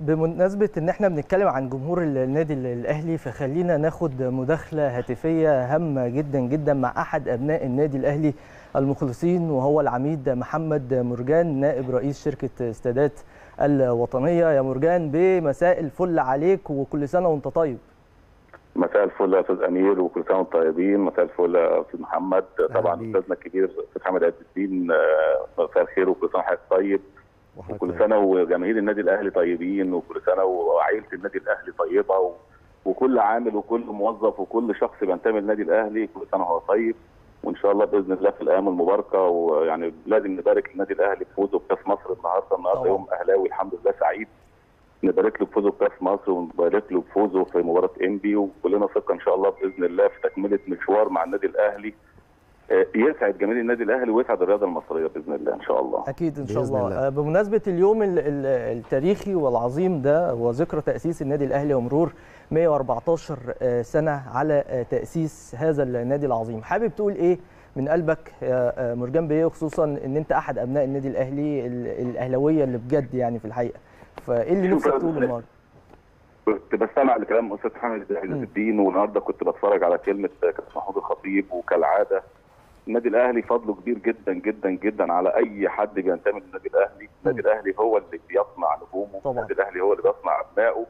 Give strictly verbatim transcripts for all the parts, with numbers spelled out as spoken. بمناسبة ان احنا بنتكلم عن جمهور النادي الاهلي، فخلينا ناخد مداخلة هاتفية هامة جدا جدا مع احد ابناء النادي الاهلي المخلصين، وهو العميد محمد مرجان نائب رئيس شركة استادات الوطنية. يا مرجان بمساء الفل عليك وكل سنة وانت طيب. مساء الفل يا استاذ امير وكل سنه وانتم طيبين. مساء الفل يا استاذ محمد. طبعا استاذنا الكبير استاذ حمد عبد الدين مساء الخير وكل سنه وحضرتك طيب، وكل سنه وجماهير النادي الاهلي طيبين، وكل سنه وعائله النادي الاهلي طيبه، وكل عامل وكل موظف وكل شخص بينتمي للنادي الاهلي كل سنه هو طيب، وان شاء الله باذن الله في الايام المباركه. ويعني لازم نبارك للنادي الاهلي بفوزه بكاس مصر النهارده النهارده يوم اهلاوي الحمد لله سعيد، نبارك له بفوزه بكاس مصر ونبارك له بفوزه في مباراه انبي، وكلنا ثقه ان شاء الله باذن الله في تكمله مشوار مع النادي الاهلي يسعد جماهير النادي الاهلي ويسعد الرياضه المصريه باذن الله ان شاء الله. اكيد ان شاء الله. الله بمناسبه اليوم التاريخي والعظيم ده وذكرى تاسيس النادي الاهلي ومرور مئة وأربعة عشر سنه على تاسيس هذا النادي العظيم، حابب تقول ايه من قلبك يا مرجان بيه، خصوصا ان انت احد ابناء النادي الاهلي الاهلاويه اللي بجد يعني في الحقيقه، فايه اللي نفسك تقوله النهارده؟ كنت بستمع لكلام استاذ حمدي عز الدين، والنهارده كنت بتفرج على كلمه كابتن محمود الخطيب، وكالعاده النادي الاهلي فضله كبير جدا جدا جدا على اي حد بينتمي للنادي الاهلي، النادي الاهلي هو اللي بيصنع نجومه، النادي الاهلي هو اللي بيصنع ابنائه،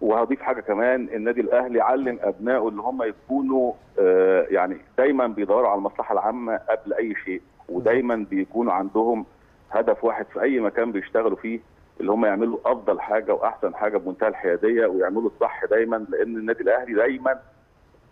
وهضيف حاجه كمان، النادي الاهلي علم ابنائه اللي هم يكونوا آه يعني دايما بيدوروا على المصلحه العامه قبل اي شيء، ودايما بيكونوا عندهم هدف واحد في اي مكان بيشتغلوا فيه، اللي هم يعملوا افضل حاجه واحسن حاجه بمنتهى الحياديه ويعملوا الصح دايما، لان النادي الاهلي دايما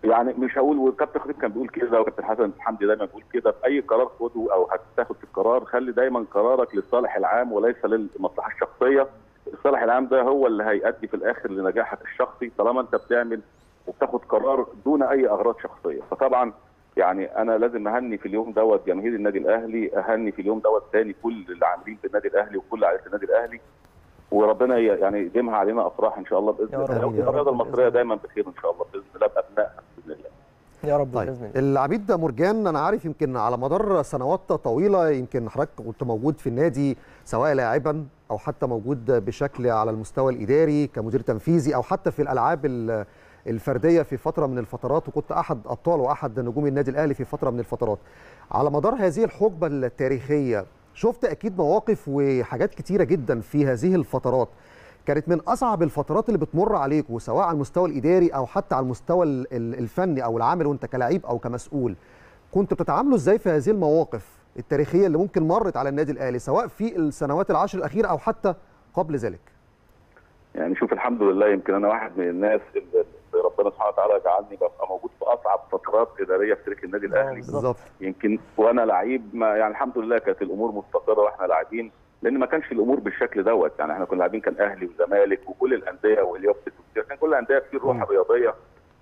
يعني مش هقول، والكابتن خطيب كان بيقول كده وكابتن حسن حمدي دايما بيقول كده، في اي قرار خده او هتاخد في القرار خلي دايما قرارك للصالح العام وليس للمصلحه الشخصيه، الصالح العام ده هو اللي هيؤدي في الاخر لنجاحك الشخصي طالما انت بتعمل وبتاخد قرار دون اي اغراض شخصيه. فطبعا يعني انا لازم اهني في اليوم دوت جماهير النادي الاهلي، اهني في اليوم دوت ثاني كل اللي عاملين في النادي الاهلي وكل عائله النادي الاهلي، وربنا يعني يديمها علينا افراح ان شاء الله باذن الله، والرياضه المصريه دايما بخير ان شاء الله باذن الله بابنائها باذن الله يا رب. طيب باذن الله. العميد ده مرجان، انا عارف يمكن على مدار سنوات طويله يمكن حضرتك كنت موجود في النادي سواء لاعبا او حتى موجود بشكل على المستوى الاداري كمدير تنفيذي او حتى في الالعاب الفرديه في فتره من الفترات، وكنت احد ابطال واحد نجوم النادي الاهلي في فتره من الفترات. على مدار هذه الحقبه التاريخيه شفت اكيد مواقف وحاجات كتيره جدا في هذه الفترات، كانت من اصعب الفترات اللي بتمر عليكم سواء على المستوى الاداري او حتى على المستوى الفني او العامل وانت كلاعب او كمسؤول، كنت بتتعاملوا ازاي في هذه المواقف التاريخيه اللي ممكن مرت على النادي الاهلي سواء في السنوات العشر الاخيره او حتى قبل ذلك؟ يعني شوف الحمد لله يمكن انا واحد من الناس اللي ربنا سبحانه وتعالى جعلني ببقى موجود في اصعب فترات اداريه في تاريخ النادي الاهلي بالظبط، يمكن وانا لعيب ما يعني الحمد لله كانت الامور مستقره واحنا لاعبين، لان ما كانش الامور بالشكل دوت، يعني احنا كنا لاعبين كان اهلي وزمالك وكل الانديه واليابس كان كل الانديه في روح رياضيه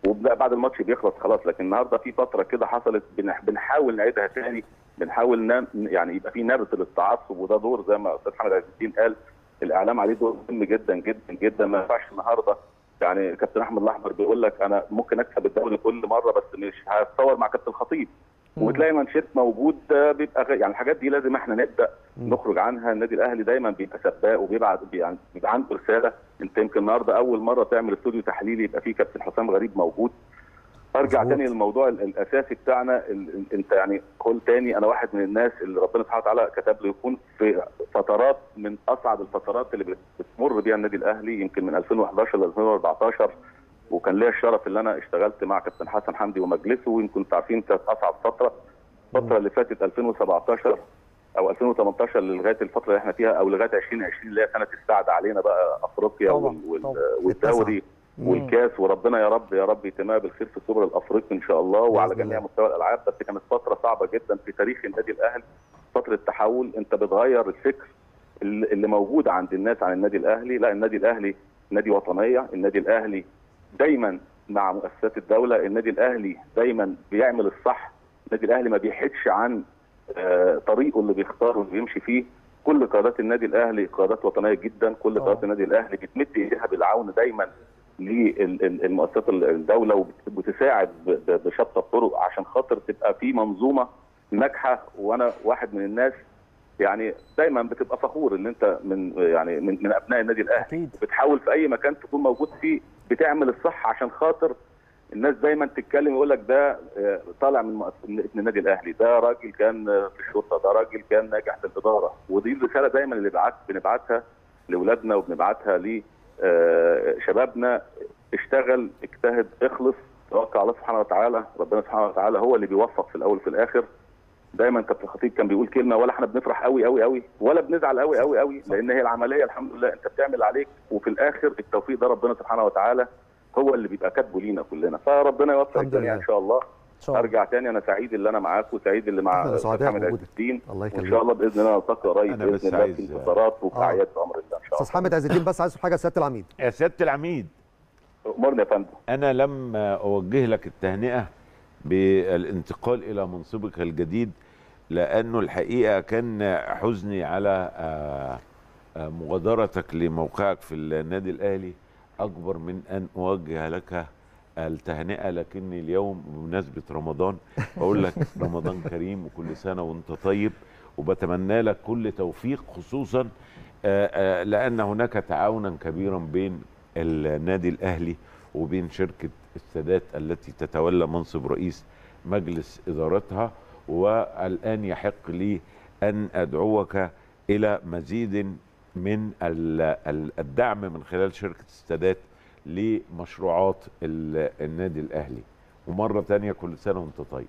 وبعد الماتش بيخلص خلاص، لكن النهارده في فتره كده حصلت بنحاول نعيدها تاني، بنحاول يعني يبقى في نبذ للتعصب، وده دور زي ما استاذ محمد عز الدين قال الاعلام عليه دور مهم جدا جدا جدا. ما ينفعش النهارده يعني كابتن احمد الاحمر بيقول لك انا ممكن اكسب الدوري كل مره بس مش هتصور مع كابتن خطيب، وبتلاقي منشط موجود بيبقى يعني الحاجات دي لازم احنا نبدا نخرج عنها. النادي الاهلي دايما بيبقى سباق وبيبعت يعني بيبقى عنده رساله، انت يمكن النهارده اول مره تعمل استوديو تحليلي يبقى فيه كابتن حسام غريب موجود. ارجع تاني للموضوع الاساسي بتاعنا، انت يعني قول تاني انا واحد من الناس اللي ربنا سبحانه وتعالى كتب له يكون في فترات من اصعب الفترات اللي بتمر بيها النادي الاهلي، يمكن من ألفين وأحد عشر ل ألفين وأربعة عشر، وكان ليا الشرف ان انا اشتغلت مع كابتن حسن حمدي ومجلسه، ويمكن انتوا عارفين كانت اصعب فتره الفتره اللي فاتت ألفين وسبعة عشر او ألفين وثمانية عشر لغايه الفتره اللي احنا فيها او لغايه ألفين وعشرين اللي هي سنه السعد علينا بقى افريقيا والدوري والكاس، وربنا يا رب يا رب يتمها بالخير في السوبر الافريقي ان شاء الله وعلى جميع مستوى الالعاب. بس كانت فتره صعبه جدا في تاريخ النادي الاهلي، فتره تحول، انت بتغير الفكر اللي موجود عند الناس عن النادي الاهلي، لا النادي الاهلي نادي وطنيه، النادي الاهلي دايما مع مؤسسات الدوله، النادي الاهلي دايما بيعمل الصح، النادي الاهلي ما بيحدش عن طريقه اللي بيختاره اللي بيمشي فيه، كل قرارات النادي الاهلي قرارات وطنيه جدا، كل قرارات النادي الاهلي بتمد ايديها بالعون دايما للمؤسسات الدوله وبتساعد بشتى الطرق عشان خاطر تبقى في منظومه ناجحه. وانا واحد من الناس يعني دايما بتبقى فخور ان انت من يعني من, من ابناء النادي الاهلي، بتحاول في اي مكان تكون موجود فيه بتعمل الصح عشان خاطر الناس دايما تتكلم يقول لك ده طالع من ابن النادي الاهلي، ده راجل كان في الشرطه، ده راجل كان ناجح في الاداره. ودي الرساله دايما اللي بنبعت بنبعتها لاولادنا وبنبعتها لشبابنا، اشتغل، اجتهد، اخلص، توكل على الله سبحانه وتعالى، ربنا سبحانه وتعالى هو اللي بيوفق في الاول وفي الاخر. دايما كابتن الخطيب كان بيقول كلمه ولا احنا بنفرح قوي قوي قوي ولا بنزعل قوي قوي قوي، لان هي العمليه الحمد لله انت بتعمل عليك، وفي الاخر التوفيق ده ربنا سبحانه وتعالى هو اللي بيبقى كاتبه لينا كلنا، فربنا يوفق الجميع ان شاء الله. ارجع تاني انا سعيد اللي انا معاك وسعيد اللي مع محمد عبد الدين، وان شاء الله باذن الله نلتقي قريب باذن الله في الفترات وفي اعياد امر الله ان شاء الله. استاذ محمد عبد الدين، بس عايز حاجه سياده العميد. يا سياده العميد امرني يا فندم. انا لما اوجه لك التهنئه بالانتقال الى منصبك الجديد، لانه الحقيقه كان حزني على مغادرتك لموقعك في النادي الاهلي اكبر من ان اوجه لك التهنئه، لكني اليوم بمناسبه رمضان بقول لك رمضان كريم وكل سنه وانت طيب، وبتمنى لك كل توفيق، خصوصا لان هناك تعاونا كبيرا بين النادي الاهلي وبين شركه السادات التي تتولى منصب رئيس مجلس إدارتها. والآن يحق لي أن أدعوك إلى مزيد من الدعم من خلال شركة السادات لمشروعات النادي الأهلي. ومرة تانية كل سنة وانت طيب.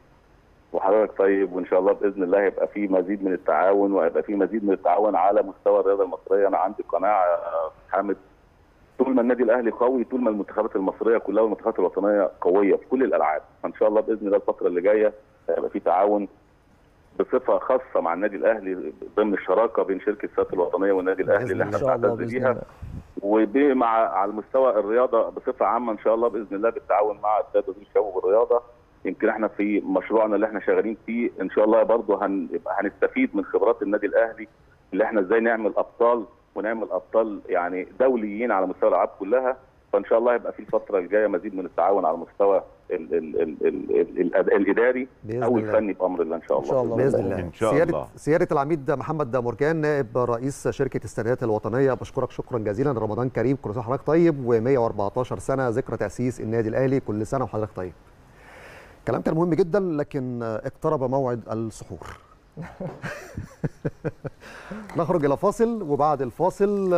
وحضرتك طيب، وان شاء الله باذن الله هيبقى في مزيد من التعاون، وهيبقى في مزيد من التعاون على مستوى الرياضة المصرية. أنا عندي قناعة حامد، طول ما النادي الاهلي قوي طول ما المنتخبات المصريه كلها والمنتخبات الوطنيه قويه في كل الالعاب، فان شاء الله باذن الله الفتره اللي جايه هيبقى في تعاون بصفه خاصه مع النادي الاهلي ضمن الشراكه بين شركه السادات الوطنيه والنادي الاهلي اللي احنا بنعتز بيها، ومع على المستوى الرياضه بصفه عامه ان شاء الله باذن الله بالتعاون مع الساده وزير الشباب والرياضه. يمكن احنا في مشروعنا اللي احنا شغالين فيه ان شاء الله برضه هنستفيد من خبرات النادي الاهلي اللي احنا ازاي نعمل ابطال ونعمل ابطال يعني دوليين على مستوى الالعاب كلها. فان شاء الله هيبقى في الفتره الجايه مزيد من التعاون على المستوى ال ال ال ال ال ال الاداري او الفني بامر الله ان شاء الله باذن الله. ان شاء الله. سياده العميد محمد مرجان نائب رئيس شركه السادات الوطنيه، بشكرك شكرا جزيلا، رمضان كريم، كل سنه وحضرتك طيب، ومية وأربعتاشر سنه ذكرى تاسيس النادي الاهلي، كل سنه وحضرتك طيب. كلام كان مهم جدا، لكن اقترب موعد السحور. نخرج إلى فاصل، وبعد الفاصل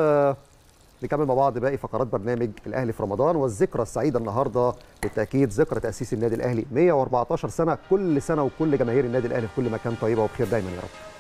نكمل مع بعض باقي فقرات برنامج الأهلي في رمضان، والذكرى السعيدة النهاردة بالتأكيد ذكرى تأسيس النادي الأهلي مية وأربعتاشر سنة، كل سنة وكل جماهير النادي الأهلي في كل مكان طيبة وبخير دايما يا رب.